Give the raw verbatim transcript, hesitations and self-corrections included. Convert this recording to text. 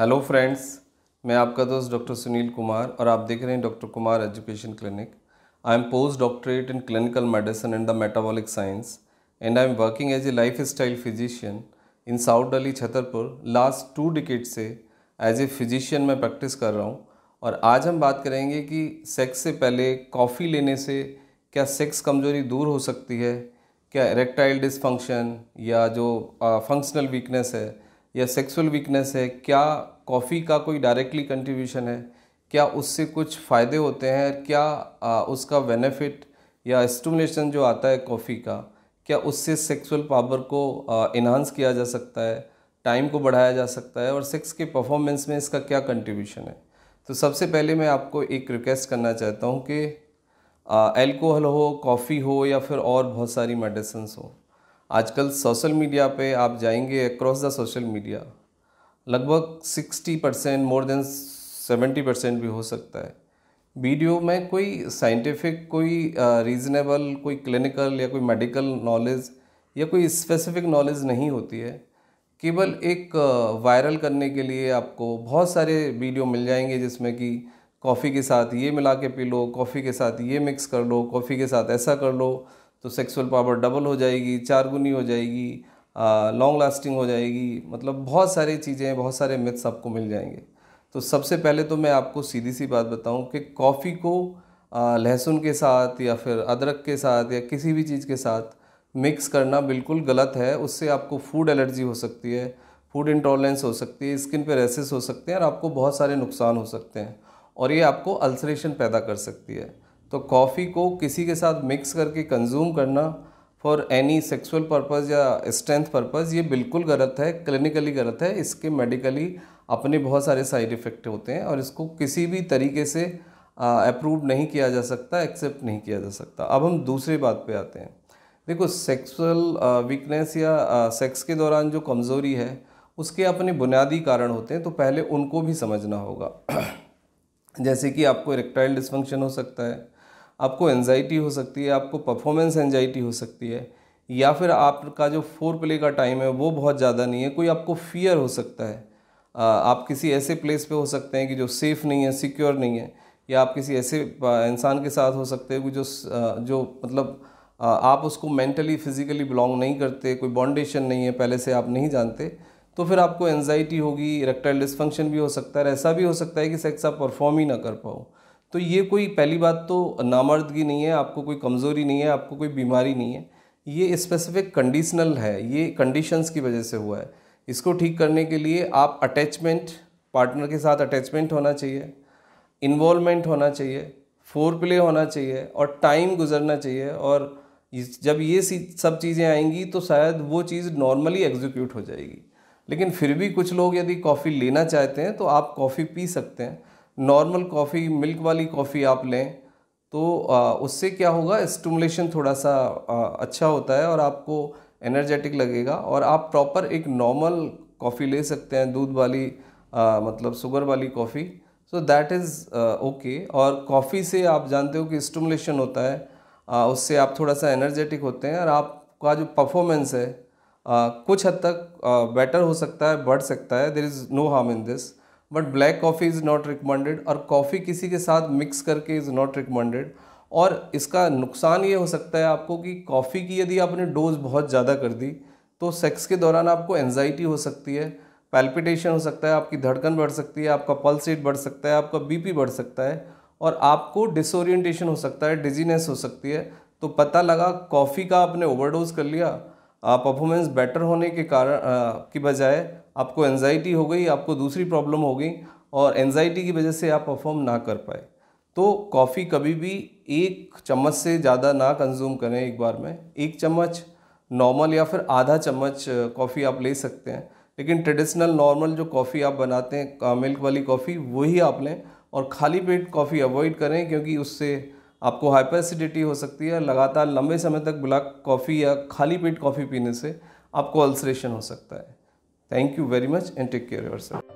Hello friends, मैं आपका दोस्त डॉक्टर सुनील कुमार और आप देख रहे हैं doctor Kumar education clinic. I am post doctorate in clinical medicine and the metabolic science and I am working as a lifestyle physician in south Delhi Chhatarpur. Last two decade से as a physician मैं practice कर रहा हूँ और आज हम बात करेंगे कि सेक्स से पहले कॉफ़ी लेने से क्या सेक्स कमज़ोरी दूर हो सकती है, क्या इरेक्टाइल डिसफंक्शन या जो फंक्शनल वीकनेस है या सेक्सुअल वीकनेस है, क्या कॉफ़ी का कोई डायरेक्टली कंट्रीब्यूशन है, क्या उससे कुछ फ़ायदे होते हैं, क्या आ, उसका बेनिफिट या स्टिमुलेशन जो आता है कॉफ़ी का, क्या उससे सेक्सुअल पावर को इन्हांस किया जा सकता है, टाइम को बढ़ाया जा सकता है और सेक्स के परफॉर्मेंस में इसका क्या कंट्रीब्यूशन है। तो सबसे पहले मैं आपको एक रिक्वेस्ट करना चाहता हूँ कि एल्कोहल हो, कॉफ़ी हो या फिर और बहुत सारी मेडिसिन हो, आजकल सोशल मीडिया पे आप जाएंगे, अक्रॉस द सोशल मीडिया लगभग sixty percent, more than seventy percent भी हो सकता है, वीडियो में कोई साइंटिफिक, कोई रीज़नेबल, कोई क्लिनिकल या कोई मेडिकल नॉलेज या कोई स्पेसिफिक नॉलेज नहीं होती है। केवल एक वायरल करने के लिए आपको बहुत सारे वीडियो मिल जाएंगे जिसमें कि कॉफ़ी के साथ ये मिला के पी लो, कॉफ़ी के साथ ये मिक्स कर लो, कॉफ़ी के साथ ऐसा कर लो तो सेक्सुअल पावर डबल हो जाएगी, चार गुनी हो जाएगी, लॉन्ग लास्टिंग हो जाएगी। मतलब बहुत सारी चीज़ें, बहुत सारे मिथ्स आपको मिल जाएंगे। तो सबसे पहले तो मैं आपको सीधी सी बात बताऊं कि कॉफ़ी को लहसुन के साथ या फिर अदरक के साथ या किसी भी चीज़ के साथ मिक्स करना बिल्कुल गलत है। उससे आपको फूड एलर्जी हो सकती है, फूड इंटॉलरेंस हो सकती है, स्किन पर रैशेस हो सकते हैं और आपको बहुत सारे नुकसान हो सकते हैं और ये आपको अल्सरेशन पैदा कर सकती है। तो कॉफ़ी को किसी के साथ मिक्स करके कंज्यूम करना फॉर एनी सेक्सुअल पर्पज़ या स्ट्रेंथ पर्पज़, ये बिल्कुल गलत है, क्लिनिकली गलत है। इसके मेडिकली अपने बहुत सारे साइड इफ़ेक्ट होते हैं और इसको किसी भी तरीके से अप्रूव नहीं किया जा सकता, एक्सेप्ट नहीं किया जा सकता। अब हम दूसरी बात पे आते हैं। देखो, सेक्सुअल वीकनेस या सेक्स के दौरान जो कमज़ोरी है उसके अपने बुनियादी कारण होते हैं, तो पहले उनको भी समझना होगा। जैसे कि आपको इरेक्टाइल डिसफंक्शन हो सकता है, आपको एंजाइटी हो सकती है, आपको परफॉर्मेंस एंजाइटी हो सकती है, या फिर आपका जो फोर प्ले का टाइम है वो बहुत ज़्यादा नहीं है, कोई आपको फियर हो सकता है, आ, आप किसी ऐसे प्लेस पे हो सकते हैं कि जो सेफ़ नहीं है, सिक्योर नहीं है, या आप किसी ऐसे इंसान के साथ हो सकते हैं कि जो जो मतलब आ, आप उसको मेंटली फिज़िकली बिलोंग नहीं करते, कोई बॉन्डेशन नहीं है, पहले से आप नहीं जानते, तो फिर आपको एंजाइटी होगी, इरेक्टाइल डिसफंक्शन भी हो सकता है। ऐसा भी हो सकता है कि सेक्स आप परफॉर्म ही ना कर पाओ। तो ये कोई, पहली बात तो नामर्दगी नहीं है, आपको कोई कमज़ोरी नहीं है, आपको कोई बीमारी नहीं है, ये स्पेसिफिक कंडीशनल है, ये कंडीशंस की वजह से हुआ है। इसको ठीक करने के लिए आप अटैचमेंट, पार्टनर के साथ अटैचमेंट होना चाहिए, इन्वॉल्वमेंट होना चाहिए, फोर प्ले होना चाहिए और टाइम गुजरना चाहिए। और जब ये सब चीज़ें आएंगी तो शायद वो चीज़ नॉर्मली एग्जीक्यूट हो जाएगी। लेकिन फिर भी कुछ लोग यदि कॉफ़ी लेना चाहते हैं तो आप कॉफ़ी पी सकते हैं। नॉर्मल कॉफ़ी, मिल्क वाली कॉफ़ी आप लें तो आ, उससे क्या होगा, स्टिमुलेशन थोड़ा सा आ, अच्छा होता है और आपको एनर्जेटिक लगेगा और आप प्रॉपर एक नॉर्मल कॉफ़ी ले सकते हैं, दूध वाली आ, मतलब शुगर वाली coffee. So that is okay. और कॉफ़ी से आप जानते हो कि स्टिमुलेशन होता है, आ, उससे आप थोड़ा सा एनर्जेटिक होते हैं और आपका जो परफॉर्मेंस है आ, कुछ हद तक बेटर हो सकता है, बढ़ सकता है। There is no harm in this, but black coffee is not recommended और कॉफ़ी किसी के साथ मिक्स करके इज़ नॉट रिकमेंडेड। और इसका नुकसान ये हो सकता है आपको कि कॉफ़ी की यदि आपने डोज बहुत ज़्यादा कर दी तो सेक्स के दौरान आपको एंजाइटी हो सकती है, पैल्पिटेशन हो सकता है, आपकी धड़कन बढ़ सकती है, आपका पल्स रेट बढ़ सकता है, आपका बीपी बढ़ सकता है और आपको डिसोरिएंटेशन हो सकता है, डिजीनेस हो सकती है। तो पता लगा कॉफ़ी का आपने ओवरडोज कर लिया, परफॉर्मेंस बेटर होने के कारण की बजाय आपको एंजाइटी हो गई, आपको दूसरी प्रॉब्लम हो गई और एंजाइटी की वजह से आप परफॉर्म ना कर पाए। तो कॉफ़ी कभी भी एक चम्मच से ज़्यादा ना कंज्यूम करें एक बार में। एक चम्मच नॉर्मल या फिर आधा चम्मच कॉफ़ी आप ले सकते हैं, लेकिन ट्रेडिशनल नॉर्मल जो कॉफ़ी आप बनाते हैं, मिल्क वाली कॉफ़ी, वही आप लें और खाली पेट कॉफ़ी अवॉइड करें क्योंकि उससे आपको हाइपर एसिडिटी हो सकती है। लगातार लंबे समय तक ब्लैक कॉफ़ी या खाली पेट कॉफ़ी पीने से आपको अल्सरेशन हो सकता है। Thank you very much and take care yourself.